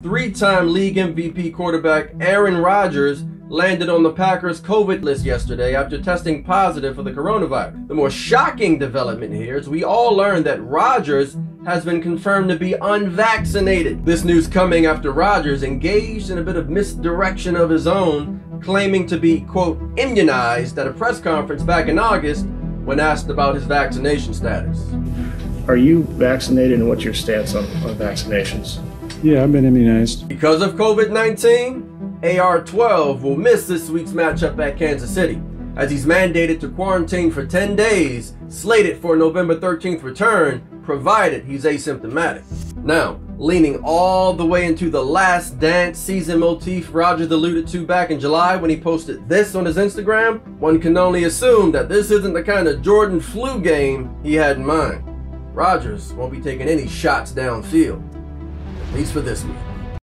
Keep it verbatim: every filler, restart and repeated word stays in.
Three-time league M V P quarterback Aaron Rodgers landed on the Packers' COVID list yesterday after testing positive for the coronavirus. The more shocking development here is we all learned that Rodgers has been confirmed to be unvaccinated. This news coming after Rodgers engaged in a bit of misdirection of his own, claiming to be, quote, immunized at a press conference back in August when asked about his vaccination status. Are you vaccinated and what's your stance on, on vaccinations? Yeah, I've been immunized. Because of COVID nineteen, A R twelve will miss this week's matchup at Kansas City, as he's mandated to quarantine for ten days, slated for a November thirteenth return, provided he's asymptomatic. Now, leaning all the way into the last dance season motif Rodgers alluded to back in July when he posted this on his Instagram, one can only assume that this isn't the kind of Jordan flu game he had in mind. Rodgers won't be taking any shots downfield. At least for this week.